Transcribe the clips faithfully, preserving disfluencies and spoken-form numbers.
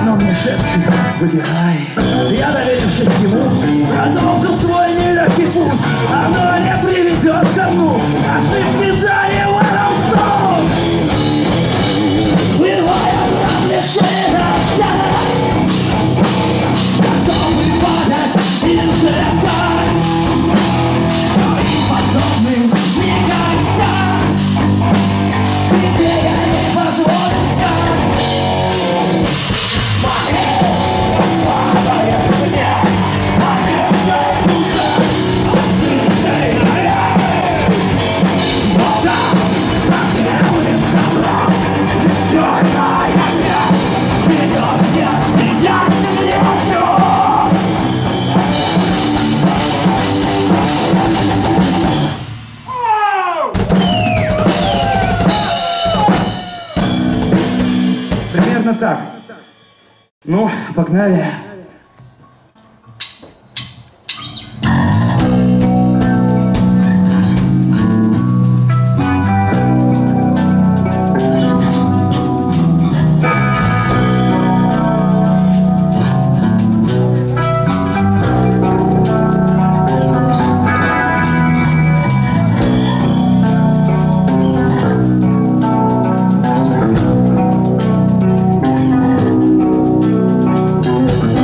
Оно мне шепчет, выбирай. Я, доверившись ему, продолжил свой нелегкий путь. Оно не приведет ко дну, ошибки дали воровством. Вырвая нам лишение растяжек, готовы падать инжектор. Так, ну, погнали. Thank you.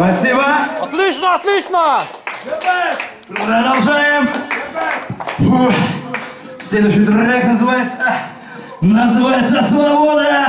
Спасибо! Отлично, отлично! Продолжаем! Следующий трек называется... Называется «Свобода».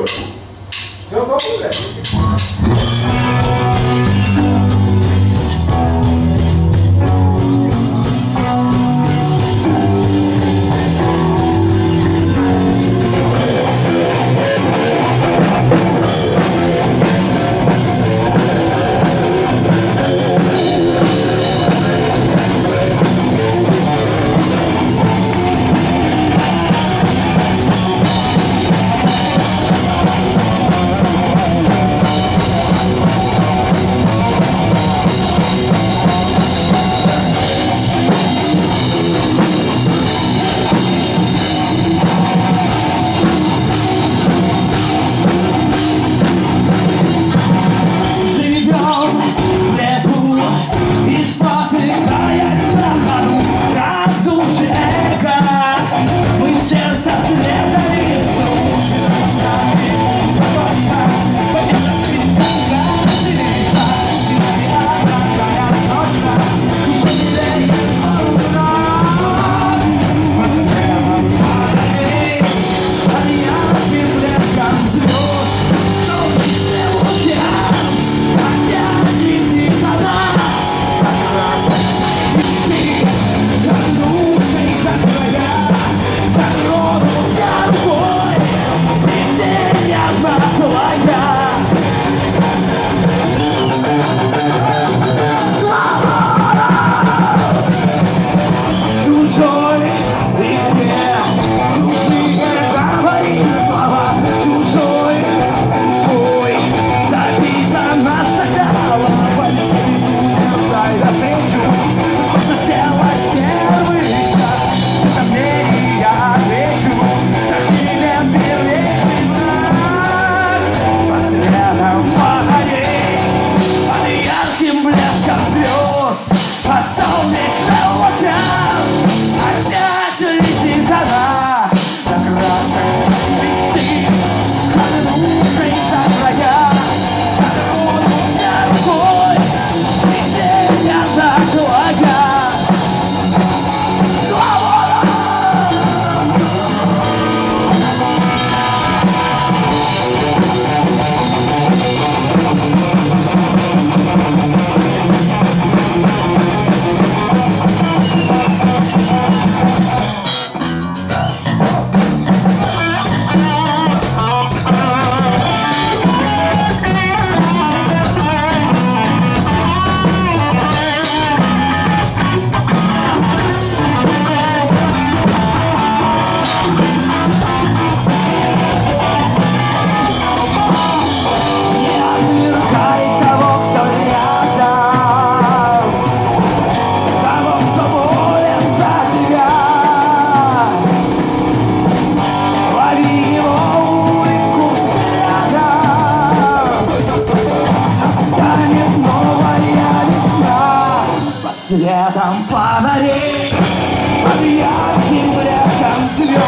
Здесь! Идем! фонарей, под ярким блеском звезд,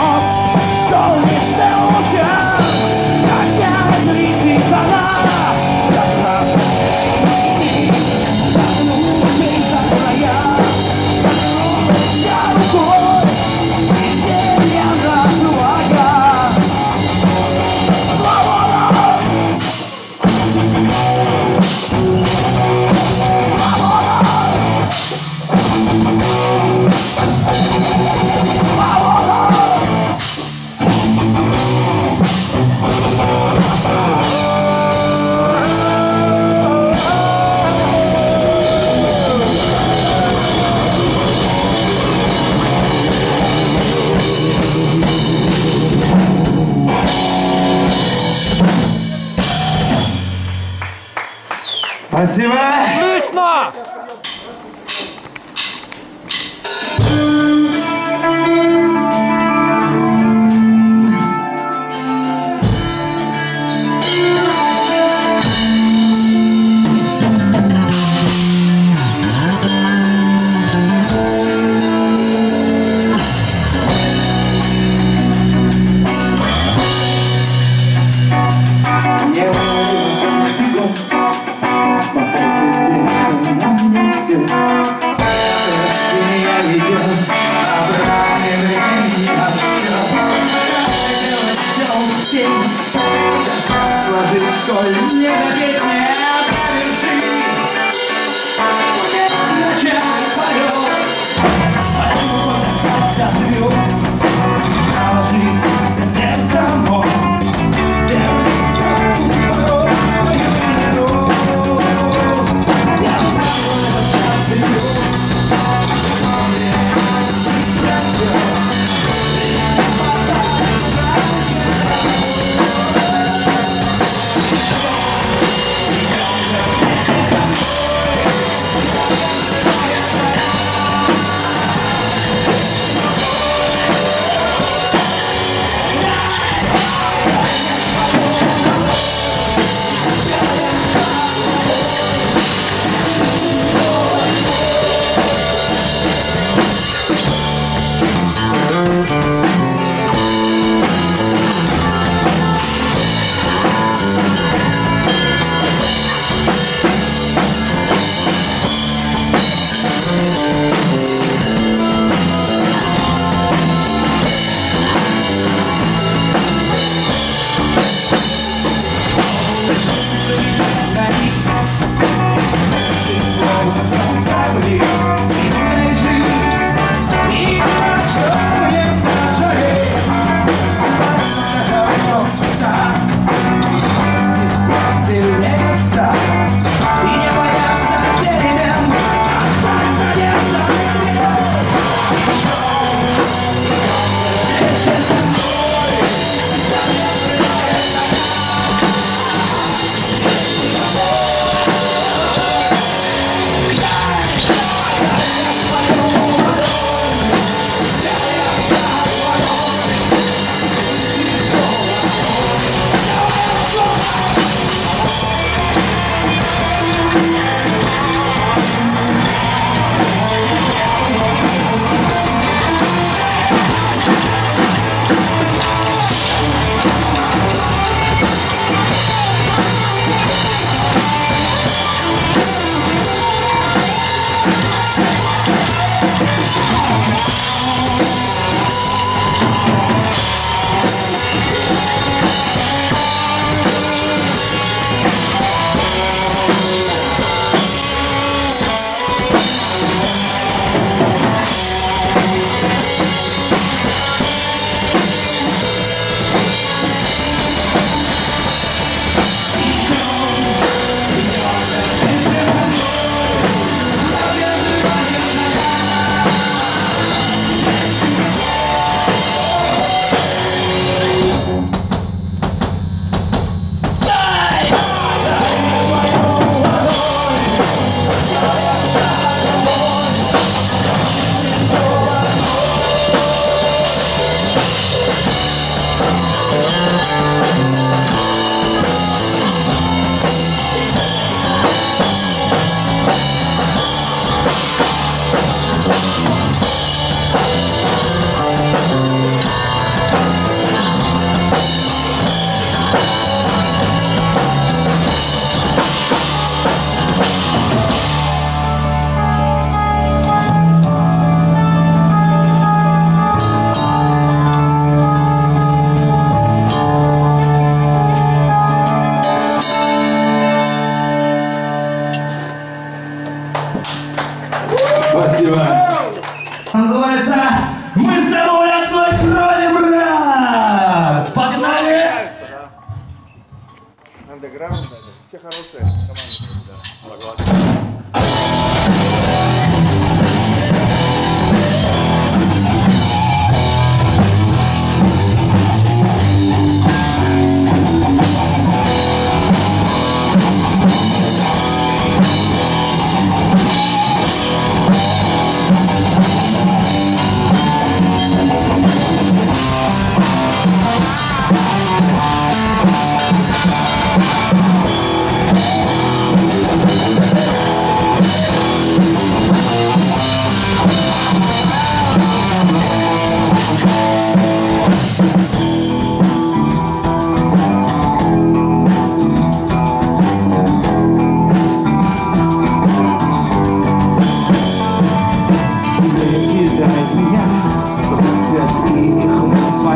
солнечный луч, опять летит она. Спасибо! Отлично!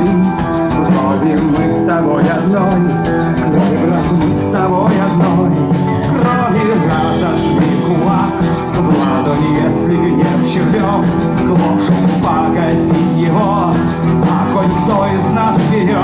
мной, крови мы с тобой одной, крови, брат, мы с тобой одной, крови разожми кулак, в ладони, если гнев червем, гложу погасить его, а хоть кто из нас вперед.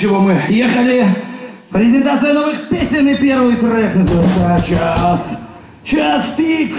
Чего мы ехали? Презентация новых песен, и первый трек называется «Час, час пик».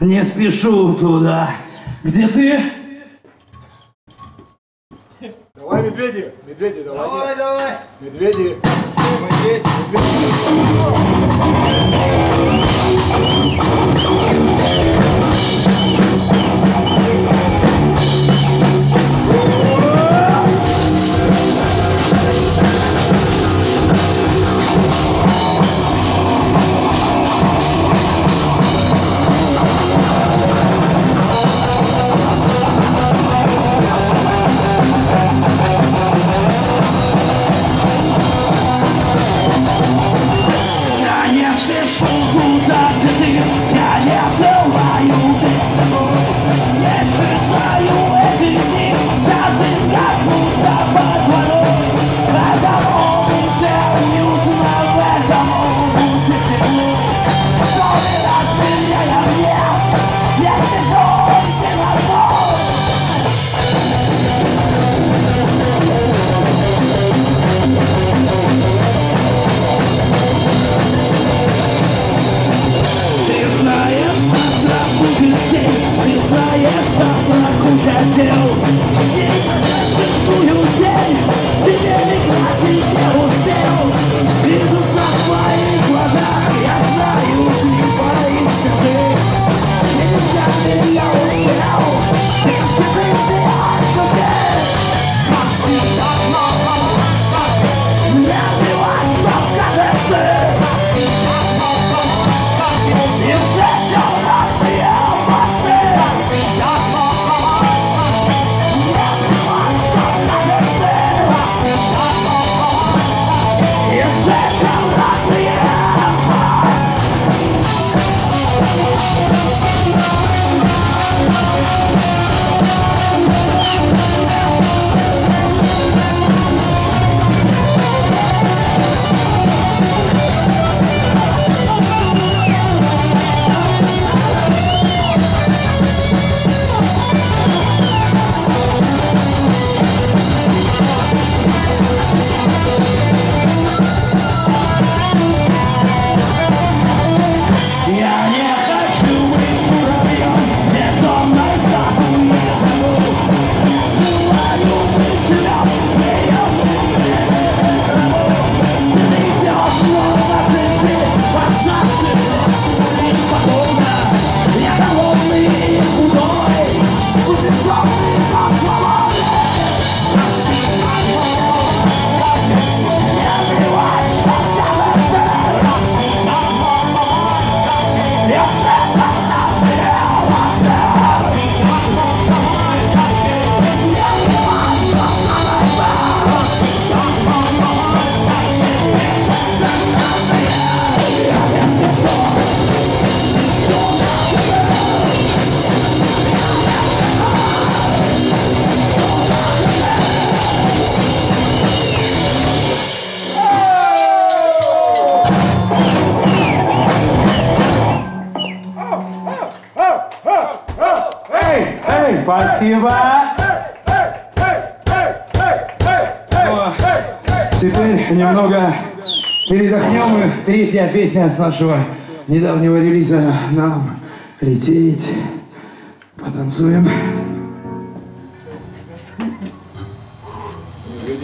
Не спешу туда, где ты? Давай, медведи, медведи, давай. Давай, давай. Медведи, мы здесь, I Спасибо. О, теперь немного передохнем, и третья песня с нашего недавнего релиза «Нам лететь». Потанцуем.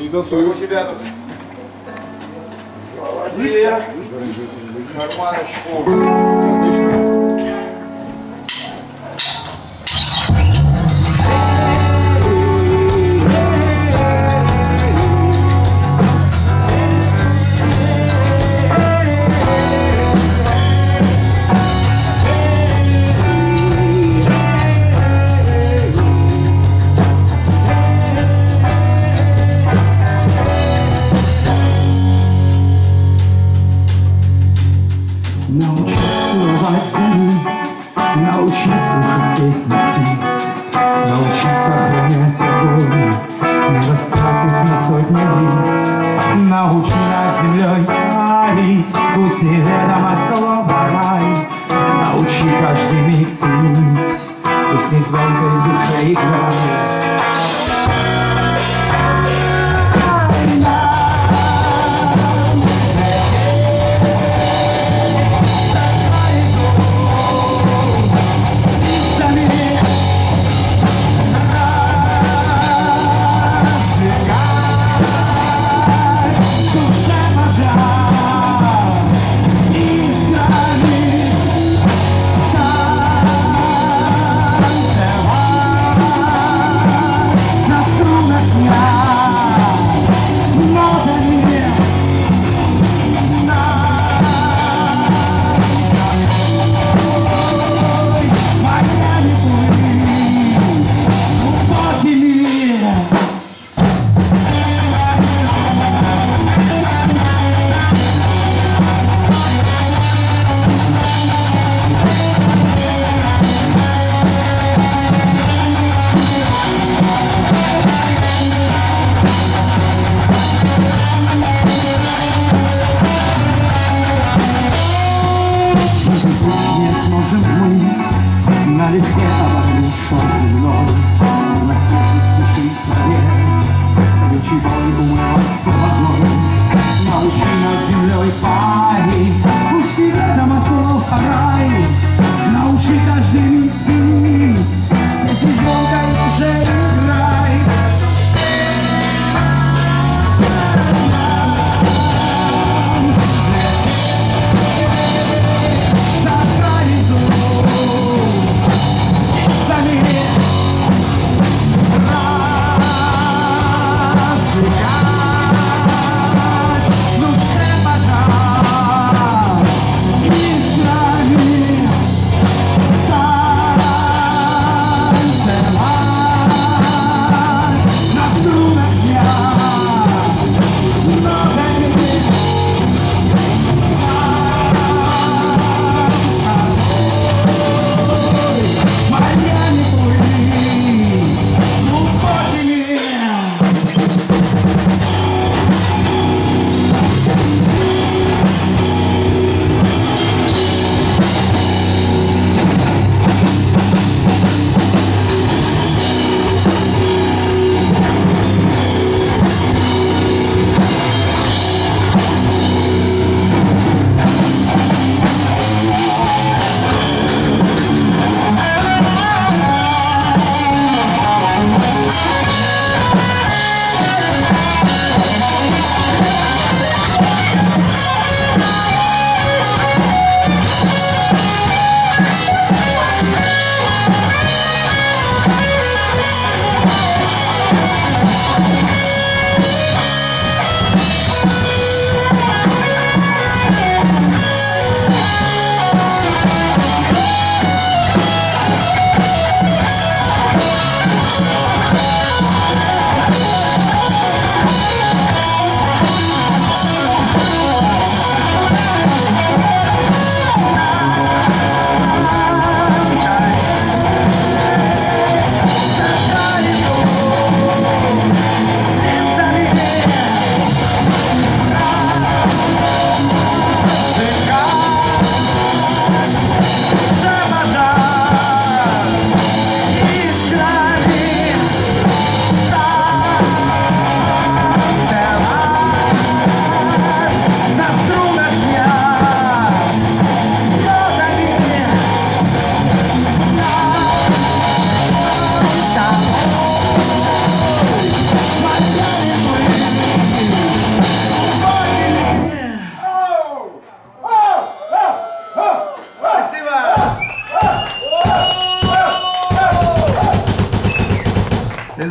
Не танцуй у тебя тут. Молодец. Карманочку. We'll be right back.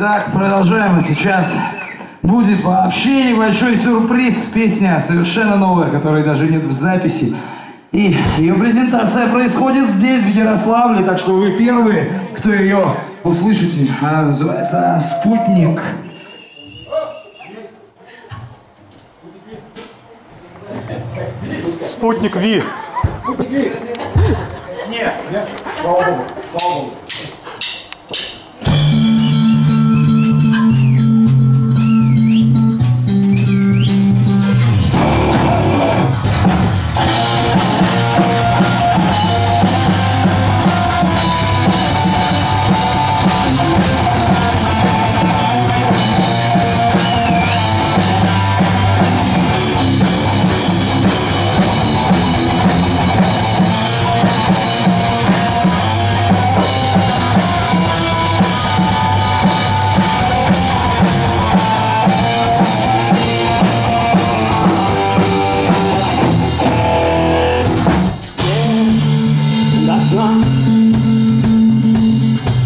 Итак, продолжаем. Сейчас будет вообще небольшой сюрприз. Песня совершенно новая, которой даже нет в записи. И ее презентация происходит здесь, в Ярославле. Так что вы первые, кто ее услышите. Она называется «Спутник». Спутник Ви. Спутник Ви. Нет, нет. Слава Богу. Слава Богу.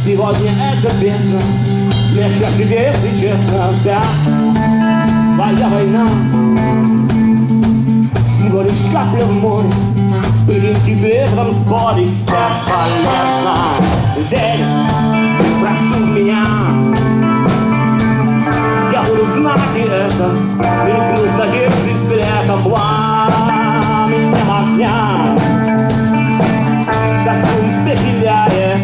Сегодня это бедно, легче людей честно, вся твоя война. Всего лишь капля в море, пылинки ветром спорить бесполезно. Верь, прошу меня, я буду знать и это, вернусь надежды света пламенем огня. Yeah.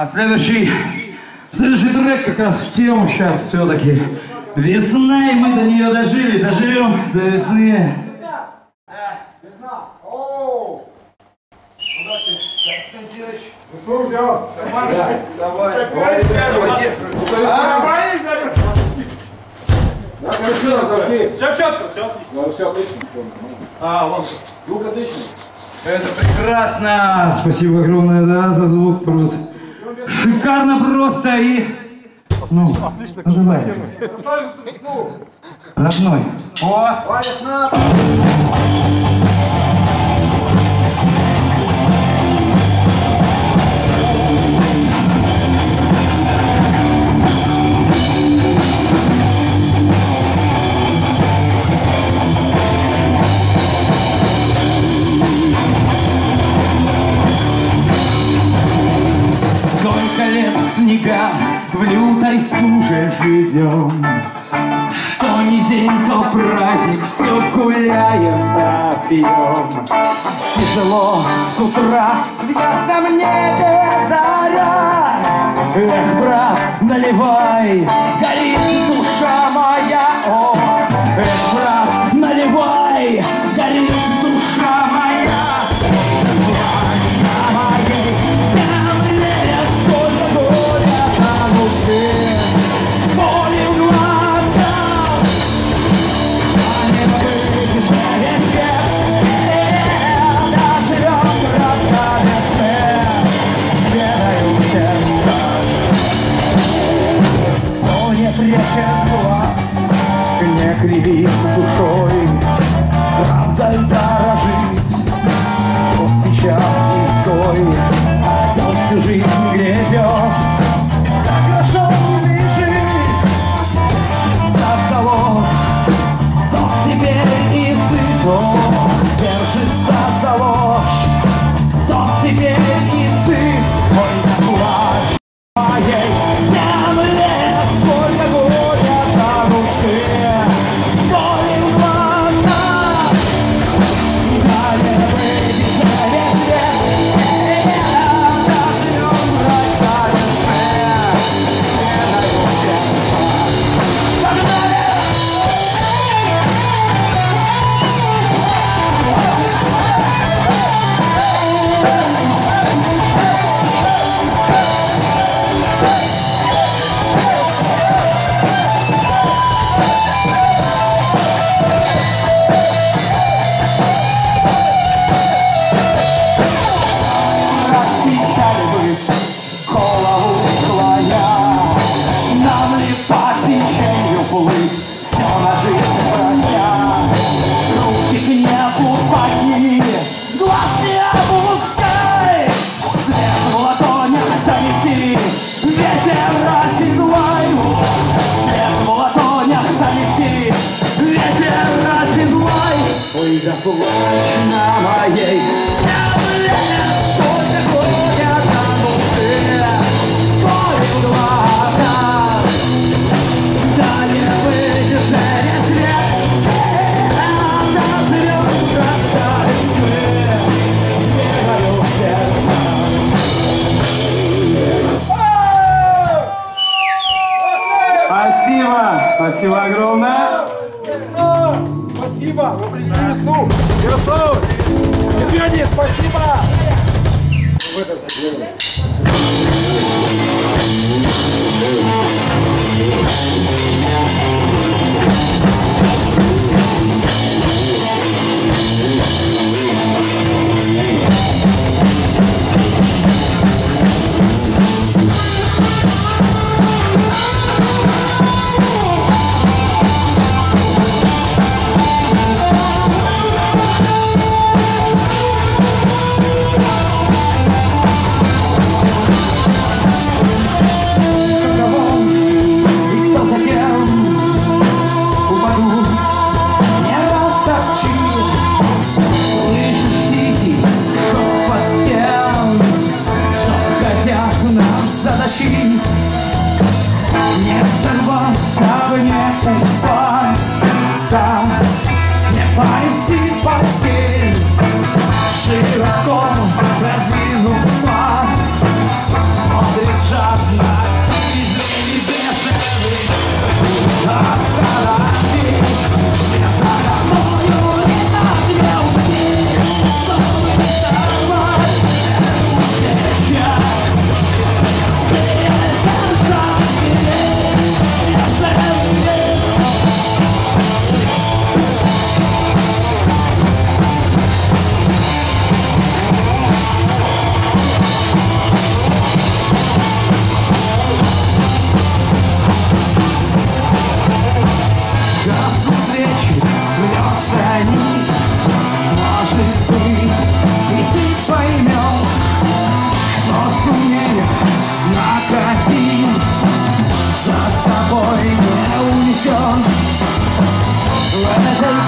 А следующий, следующий трек как раз в тему сейчас все-таки. Весна, и мы до нее дожили, доживем до весны. Весна. Оу. Куда ты? Константинович. Весну ждем. Давай. Давай. Давай. Да, хорошо, зажги. Все четко, все отлично. Ну, все отлично, все нормально. А, вон. Звук отличный. Это прекрасно. Спасибо огромное, да, за звук. Просто. Шикарно просто и... Ну, нажимай. Родной. О! Весна! В лютой стуже живем, что ни день, то праздник, все гуляем, да пьем. Тяжело с утра, в ясном небе заря. Эх, брат, наливай, горит душа моя. О, эх, брат, наливай, горит душа моя. Кривит душой, правдой дорожить, вот сейчас не стой, он всю жизнь гребет, соглашен лежит, за залог, тот теперь и сыт, держится за ложь, тот теперь и сыт, мой наплачь моей земле, сколько горя на руке. Заплачь на моей земле, сколько горя на душе, горе глаза, да не выдержит свет, доживёшь до весны, верою в сердце. Спасибо, спасибо огромное. Спасибо! Вы принесли весну! Ярославль! Ребята, спасибо! Кто за кем? I'll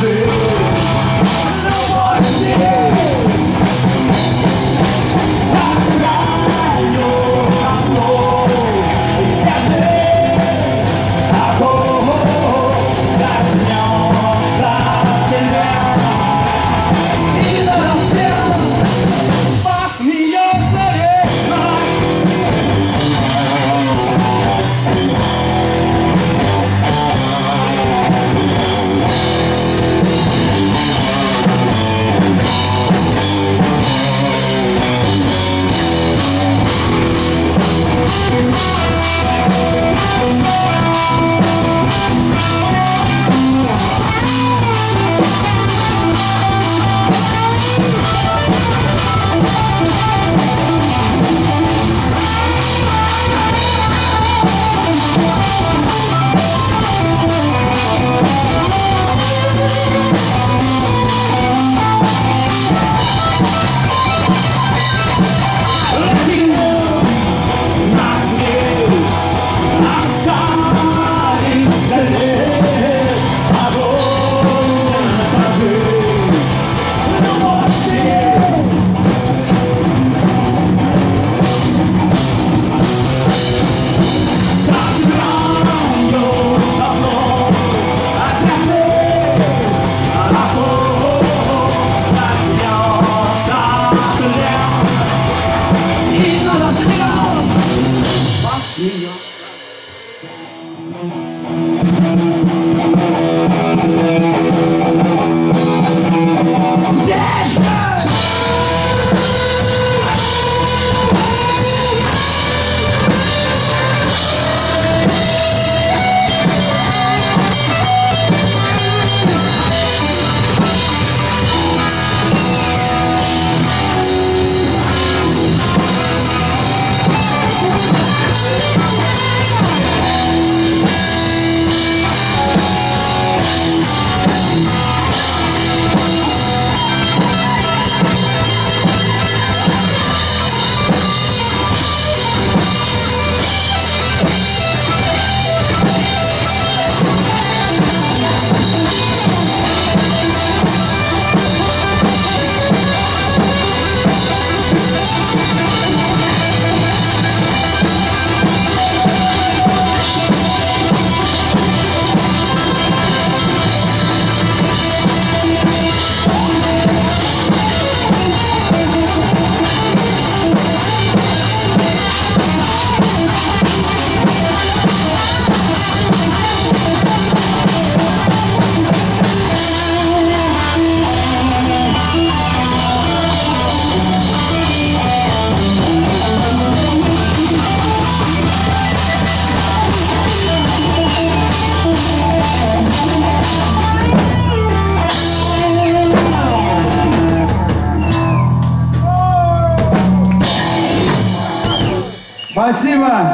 do it. Спасибо!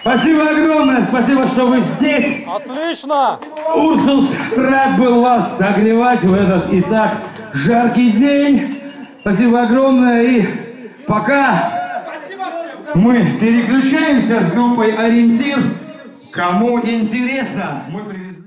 Спасибо огромное! Спасибо, что вы здесь! Отлично! Урсус рад был вас согревать в этот и так жаркий день. Спасибо огромное! И пока мы переключаемся с группой «Ориентир». Кому интересно, мы привезли...